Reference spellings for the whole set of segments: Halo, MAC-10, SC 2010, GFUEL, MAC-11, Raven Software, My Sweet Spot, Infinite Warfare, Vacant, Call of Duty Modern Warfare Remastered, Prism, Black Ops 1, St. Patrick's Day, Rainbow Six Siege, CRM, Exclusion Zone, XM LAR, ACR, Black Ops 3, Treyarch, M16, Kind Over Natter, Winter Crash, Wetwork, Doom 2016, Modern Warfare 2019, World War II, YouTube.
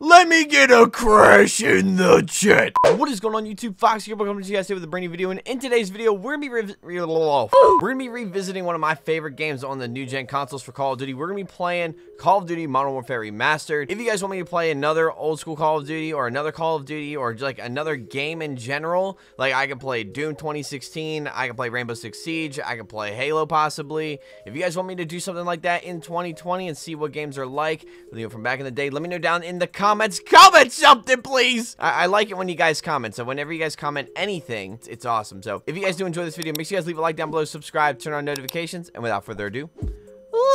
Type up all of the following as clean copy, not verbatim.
Let me get a crash in the chat. What is going on, YouTube? Fox here. Welcome to you guys here with a brand new video. And in today's video, we're gonna be revisiting one of my favorite games on the new gen consoles for Call of Duty. We're gonna be playing Call of Duty Modern Warfare Remastered. If you guys want me to play another old school Call of Duty or another Call of Duty or just like another game in general, like I can play Doom 2016, I can play Rainbow Six Siege, I can play Halo possibly. If you guys want me to do something like that in 2020 and see what games are like, you know, from back in the day, let me know down in the comments. Comment something, please. I like it when you guys comment, so whenever you guys comment anything, it's awesome. So if you guys do enjoy this video, make sure you guys leave a like down below, subscribe, turn on notifications, and without further ado,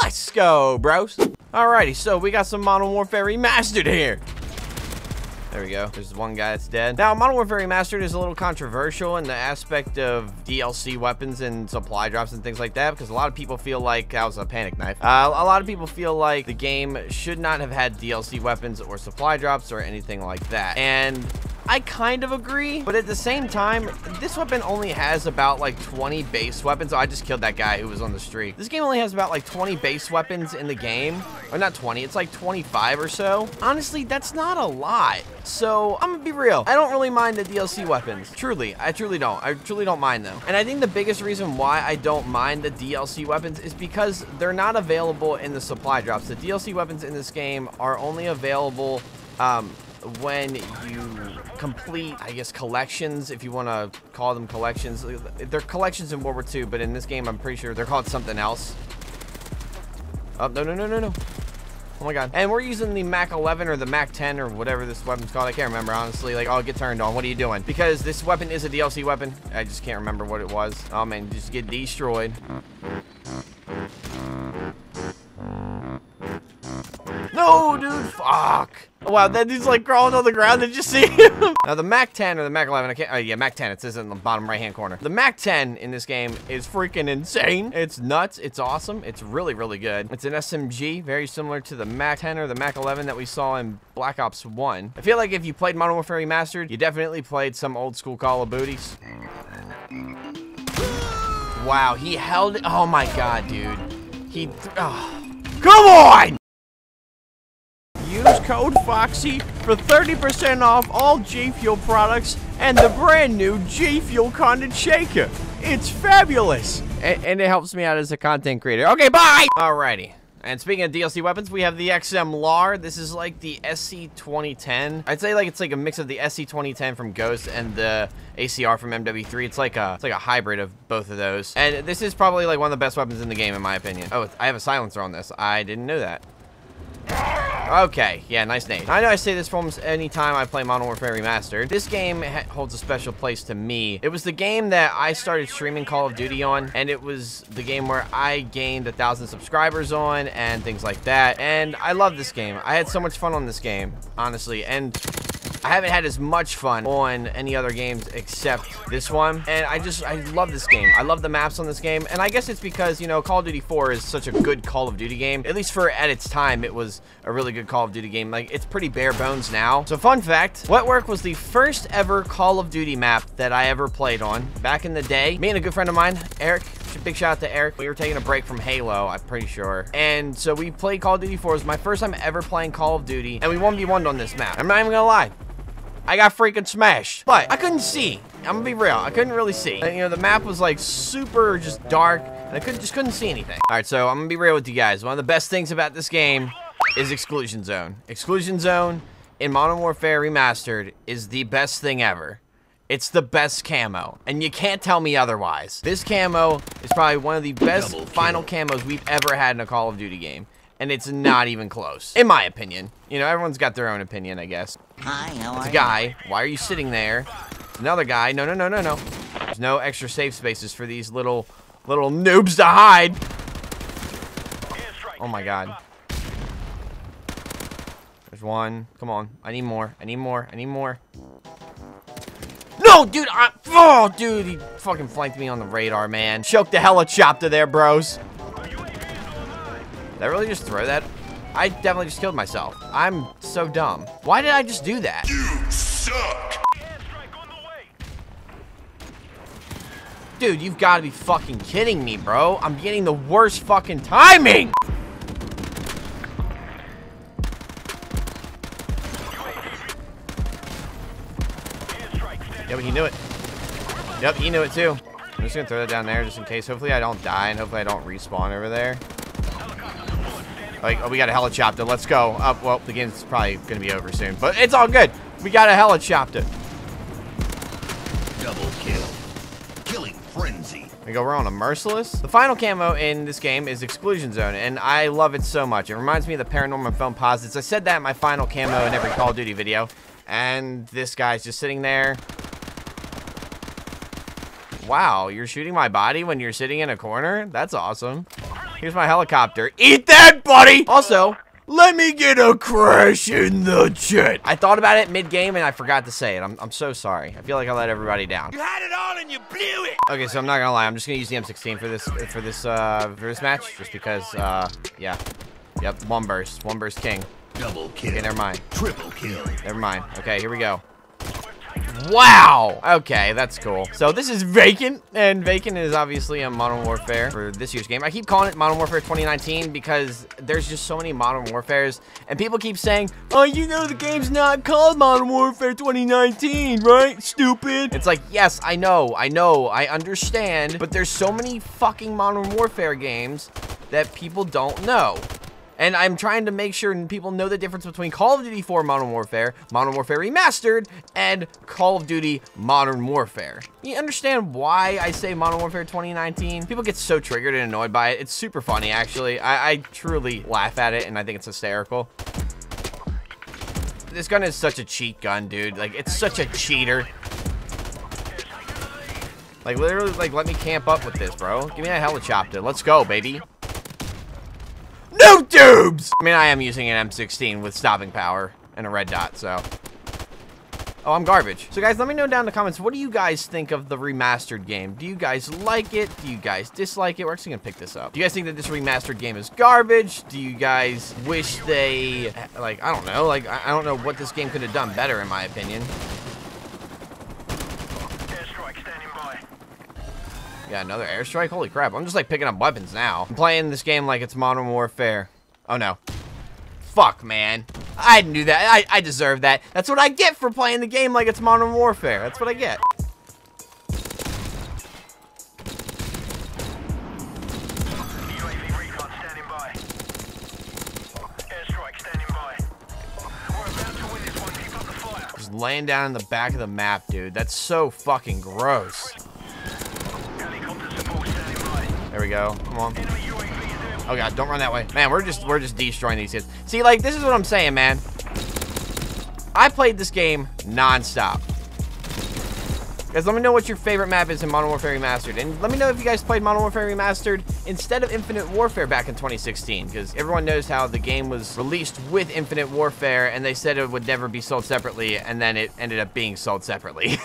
let's go, bros. Alrighty, so we got some Modern Warfare Remastered here. There we go. There's one guy that's dead. Now, Modern Warfare Remastered is a little controversial in the aspect of DLC weapons and supply drops and things like that, because a lot of people feel like that was a panic knife. A lot of people feel like the game should not have had DLC weapons or supply drops or anything like that. And I kind of agree, but at the same time, this weapon only has about like 20 base weapons. Oh, I just killed that guy who was on the street. This game only has about like 20 base weapons in the game. Or not 20, it's like 25 or so. Honestly, that's not a lot. So I'm gonna be real. I don't really mind the DLC weapons. Truly, I truly don't. I truly don't mind them. And I think the biggest reason why I don't mind the DLC weapons is because they're not available in the supply drops. The DLC weapons in this game are only available when you complete, I guess, collections, if you want to call them collections. They're collections in World War II, but in this game, I'm pretty sure they're called something else. Oh, no, no, no, no, no. Oh, my God. And we're using the MAC-11 or the MAC-10 or whatever this weapon's called. I can't remember, honestly. Like, oh, get turned on. What are you doing? Because this weapon is a DLC weapon. I just can't remember what it was. Oh, man, just get destroyed. No, dude, fuck. Wow, that dude's like crawling on the ground. Did you see him? Now, the MAC-10 or the MAC-11, I can't, oh yeah, MAC-10, it says in the bottom right-hand corner. The MAC-10 in this game is freaking insane. It's nuts, it's awesome, it's really, really good. It's an SMG, very similar to the MAC-10 or the MAC-11 that we saw in Black Ops 1. I feel like if you played Modern Warfare Remastered, you definitely played some old school Call of Duties. Wow, he held it, oh my God, dude. He, oh. Come on! Use code FOXY for 30% off all GFUEL products and the brand new GFUEL Content Shaker. It's fabulous. And it helps me out as a content creator. Okay, bye! Alrighty. And speaking of DLC weapons, we have the XM LAR. This is like the SC 2010. I'd say like it's like a mix of the SC 2010 from Ghost and the ACR from MW3. It's like a hybrid of both of those. And this is probably like one of the best weapons in the game in my opinion. Oh, I have a silencer on this. I didn't know that. Okay, yeah, nice name. I know I say this for almost any time I play Modern Warfare Remastered. This game holds a special place to me. It was the game that I started streaming Call of Duty on, and it was the game where I gained 1,000 subscribers on and things like that. And I love this game. I had so much fun on this game, honestly. And I haven't had as much fun on any other games except this one. And I love this game. I love the maps on this game. And I guess it's because, you know, Call of Duty 4 is such a good Call of Duty game. At least for at its time, it was a really good Call of Duty game. Like, it's pretty bare bones now. So, fun fact, Wetwork was the first ever Call of Duty map that I ever played on back in the day. Me and a good friend of mine, Eric. Big shout out to Eric. We were taking a break from Halo, I'm pretty sure. And so we played Call of Duty 4. It was my first time ever playing Call of Duty. And we 1v1'd on this map. I'm not even gonna lie. I got freaking smashed, but I couldn't see. I'm gonna be real, I couldn't really see. You know, the map was like super just dark, and I just couldn't see anything. All right, so I'm gonna be real with you guys. One of the best things about this game is Exclusion Zone. Exclusion Zone in Modern Warfare Remastered is the best thing ever. It's the best camo, and you can't tell me otherwise. This camo is probably one of the best final camos we've ever had in a Call of Duty game. And it's not even close, in my opinion. You know, everyone's got their own opinion, I guess. Hi, how are you? It's a guy. Why are you sitting there? It's another guy. No, no, no, no, no. There's no extra safe spaces for these little noobs to hide. Oh, my God. There's one. Come on. I need more. I need more. I need more. No, dude. Oh, dude. He fucking flanked me on the radar, man. Choked the hella chopper there, bros. Did I really just throw that? I definitely just killed myself. I'm so dumb. Why did I just do that? You suck! Dude, you've got to be fucking kidding me, bro. I'm getting the worst fucking timing! Yep, he knew it. Yep, he knew it too. I'm just gonna throw that down there just in case. Hopefully I don't die and hopefully I don't respawn over there. Like, oh, we got a helicopter. Let's go. Up. Well, the game's probably gonna be over soon, but it's all good. We got a helicopter. Double kill. Killing frenzy. There we go. We're on a merciless. The final camo in this game is Exclusion Zone, and I love it so much. It reminds me of the Paranormal Film Posits. I said that in my final camo in every Call of Duty video, and this guy's just sitting there. Wow, you're shooting my body when you're sitting in a corner? That's awesome. Here's my helicopter. Eat that, buddy! Also, let me get a crash in the chat. I thought about it mid-game and I forgot to say it. I'm so sorry. I feel like I let everybody down. You had it all and you blew it! Okay, so I'm not gonna lie. I'm just gonna use the M16 for this match. Just because, yeah. Yep, one burst king. Double kill. Okay, never mind. Triple kill. Never mind. Okay, here we go. Wow! Okay, that's cool. So this is Vacant, and Vacant is obviously a Modern Warfare for this year's game. I keep calling it Modern Warfare 2019 because there's just so many Modern Warfares, and people keep saying, oh, you know the game's not called Modern Warfare 2019, right? Stupid. It's like, yes, I know, I understand, but there's so many fucking Modern Warfare games that people don't know. And I'm trying to make sure people know the difference between Call of Duty 4 Modern Warfare, Modern Warfare Remastered, and Call of Duty Modern Warfare. You understand why I say Modern Warfare 2019? People get so triggered and annoyed by it. It's super funny, actually. I truly laugh at it, and I think it's hysterical. This gun is such a cheat gun, dude. Like, it's such a cheater. Like, literally, like, let me camp up with this, bro. Give me that helicopter. Let's go, baby. No tubes! I mean, I am using an M16 with stopping power and a red dot, so. Oh, I'm garbage. So guys, let me know down in the comments, what do you guys think of the remastered game? Do you guys like it? Do you guys dislike it? We're actually gonna pick this up. Do you guys think that this remastered game is garbage? Do you guys wish they, like, I don't know. Like, I don't know what this game could have done better, in my opinion. Yeah, another airstrike? Holy crap, I'm just like picking up weapons now. I'm playing this game like it's Modern Warfare. Oh no. Fuck, man. I knew that. I deserve that. That's what I get for playing the game like it's Modern Warfare. That's what I get. UAV recon standing by. Airstrike standing by. We're about to win this one. Keep up the fire. Just laying down in the back of the map, dude. That's so fucking gross. There we go. Come on. Oh god, don't run that way. Man, we're just destroying these kids. See, like, this is what I'm saying, man. I played this game non-stop. Guys, let me know what your favorite map is in Modern Warfare Remastered. And let me know if you guys played Modern Warfare Remastered instead of Infinite Warfare back in 2016. Because everyone knows how the game was released with Infinite Warfare and they said it would never be sold separately. And then it ended up being sold separately.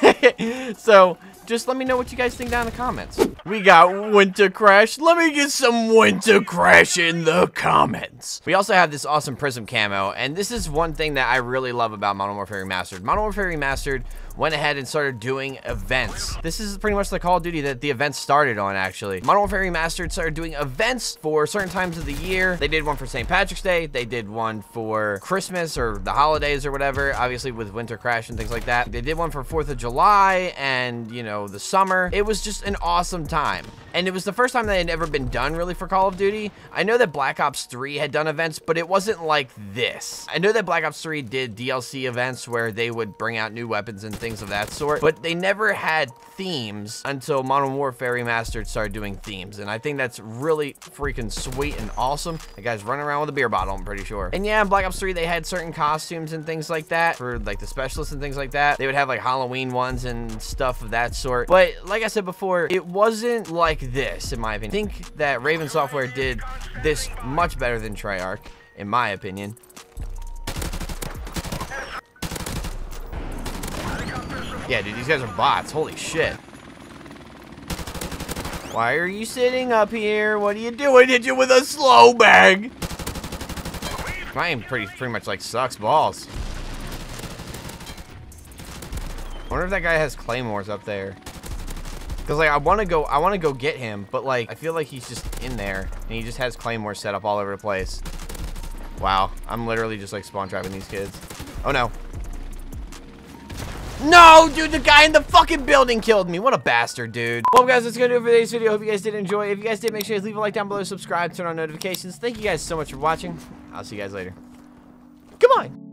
So, just let me know what you guys think down in the comments. We got Winter Crash. Let me get some Winter Crash in the comments. We also have this awesome Prism camo, and this is one thing that I really love about Modern Warfare Remastered. Modern Warfare Remastered went ahead and started doing events. This is pretty much the Call of Duty that the events started on, actually. Modern Warfare Remastered started doing events for certain times of the year. They did one for St. Patrick's Day. They did one for Christmas or the holidays or whatever, obviously with Winter Crash and things like that. They did one for 4th of July and, you know, the summer. It was just an awesome time. And it was the first time that had ever been done really for Call of Duty. I know that Black Ops 3 had done events, but it wasn't like this. I know that Black Ops 3 did DLC events where they would bring out new weapons and things of that sort, but they never had themes until Modern Warfare Remastered started doing themes. And I think that's really freaking sweet and awesome. The guy's running around with a beer bottle, I'm pretty sure. And yeah, in Black Ops 3, they had certain costumes and things like that for like the specialists and things like that. They would have like Halloween ones and stuff of that sort. But like I said before, it wasn't like this, in my opinion. I think that Raven Software did this much better than Treyarch, in my opinion. Yeah, dude, these guys are bots. Holy shit. Why are you sitting up here? What are you doing? Hit you with a slow bag. My aim pretty much like sucks balls. I wonder if that guy has claymores up there. Cause like I wanna go get him, but like I feel like he's just in there and he just has claymores set up all over the place. Wow, I'm literally just like spawn trapping these kids. Oh no. No, dude, the guy in the fucking building killed me. What a bastard, dude. Well, guys, that's gonna do it for today's video. Hope you guys did enjoy. If you guys did, make sure you leave a like down below, subscribe, turn on notifications. Thank you guys so much for watching. I'll see you guys later. Come on.